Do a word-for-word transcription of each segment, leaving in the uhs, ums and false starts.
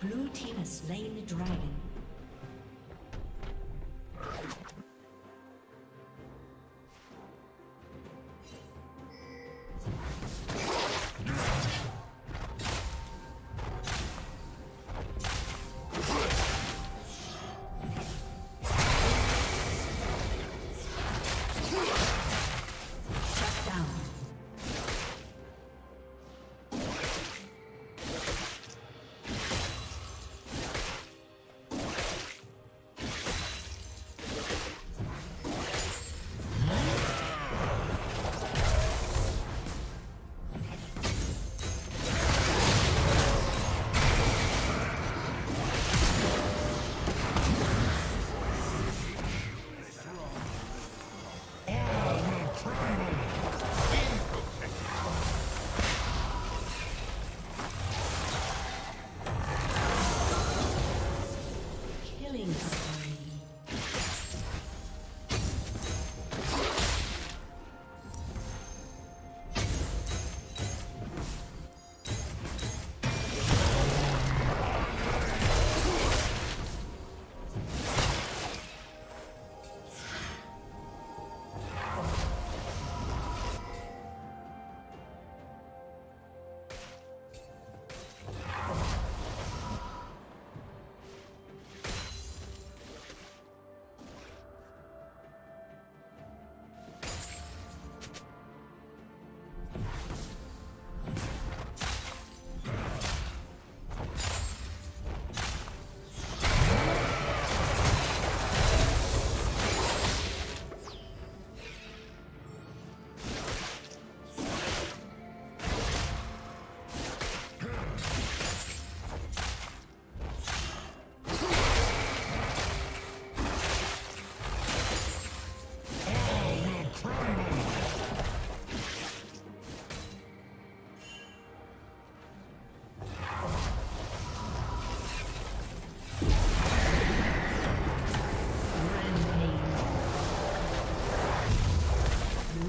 Blue team has slain the dragon.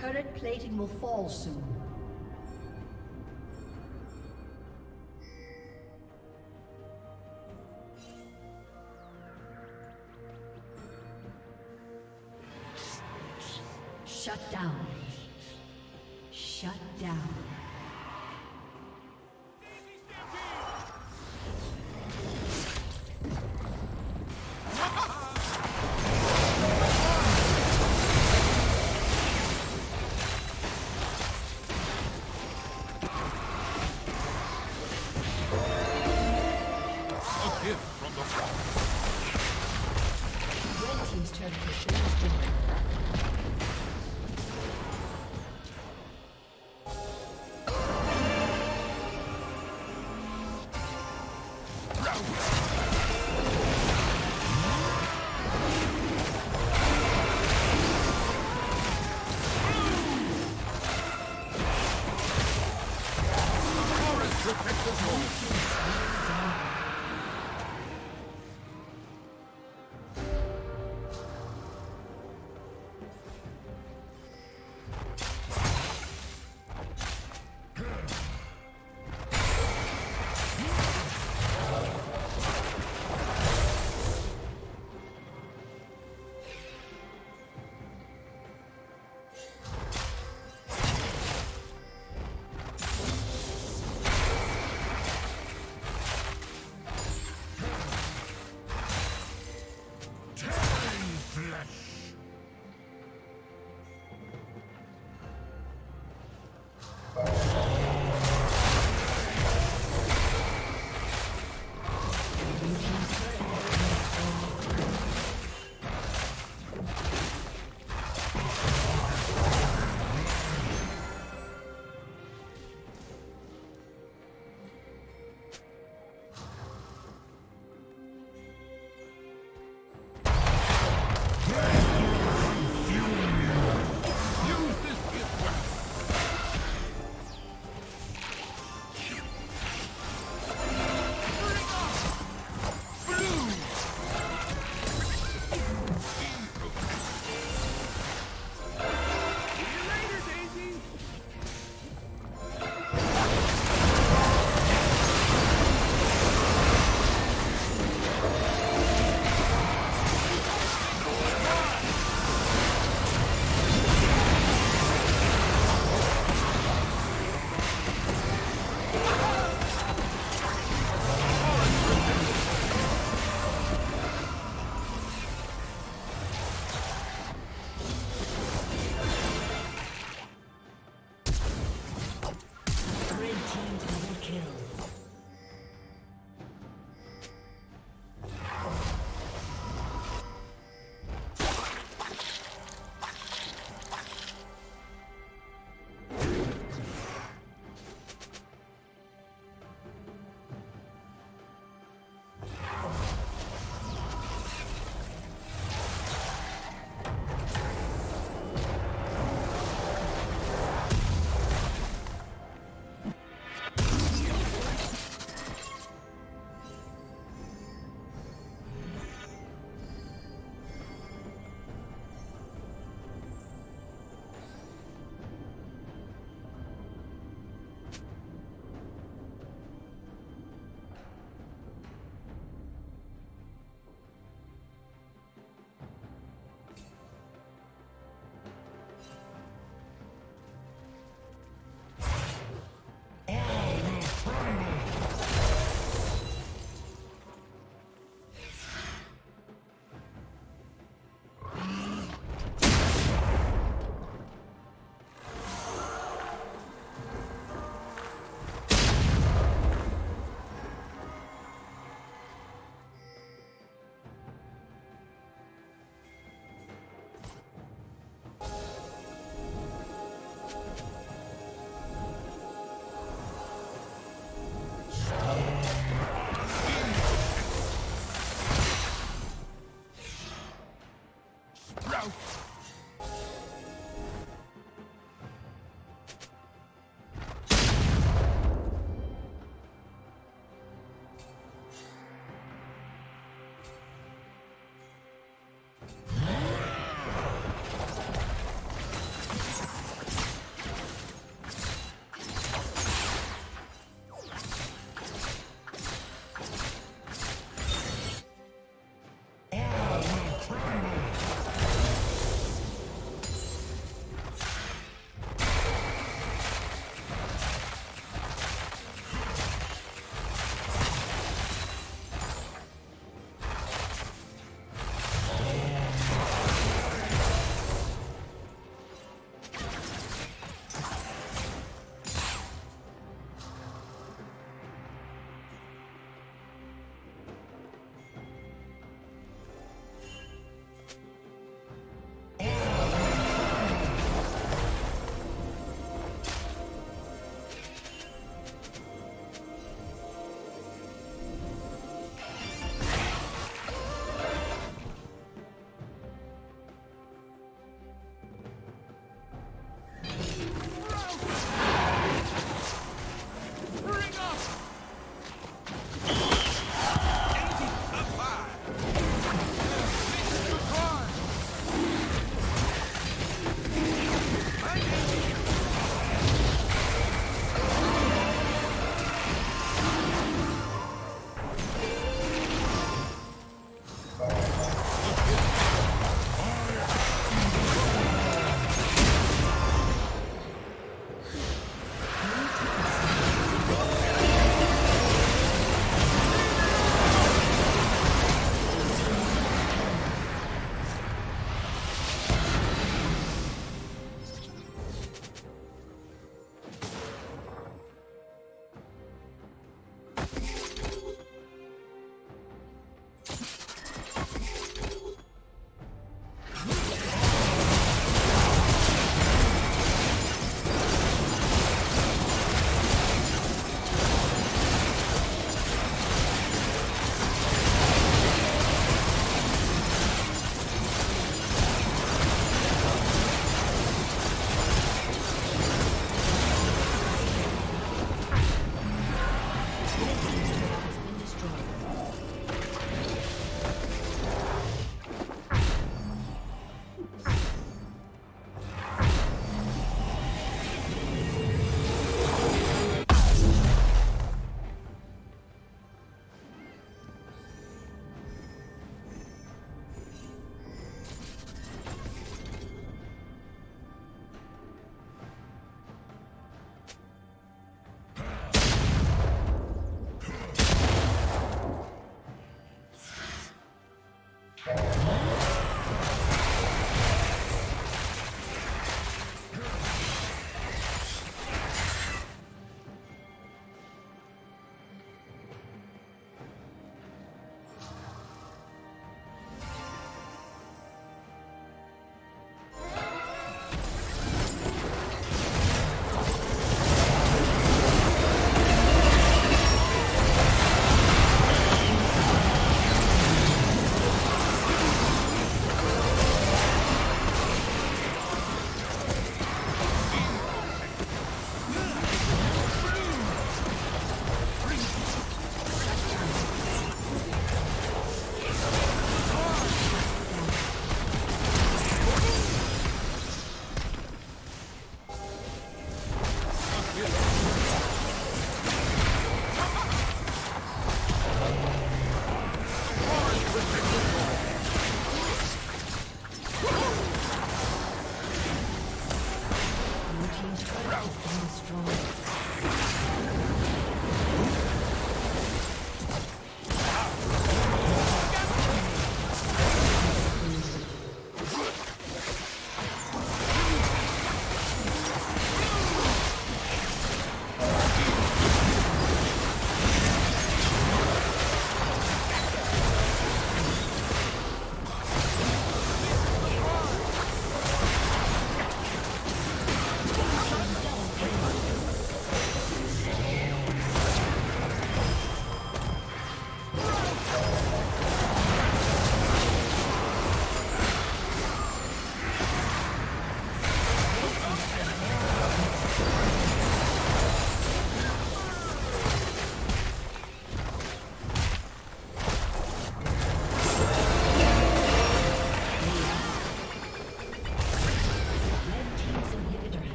Turret plating will fall soon. Shut down. Shut down.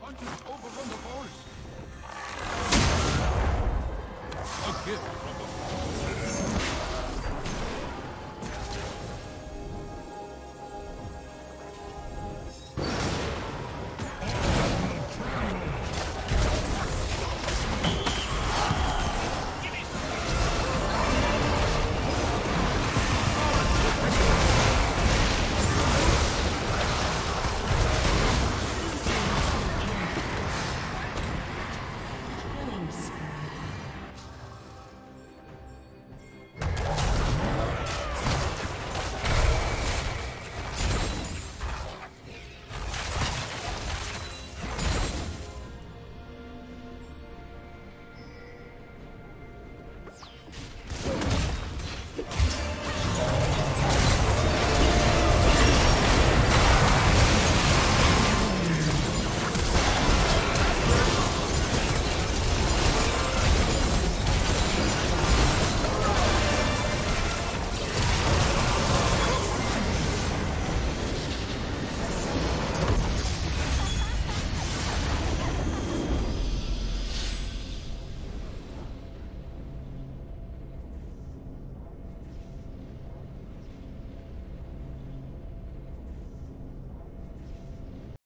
Hunters overrun the forest. A gift from the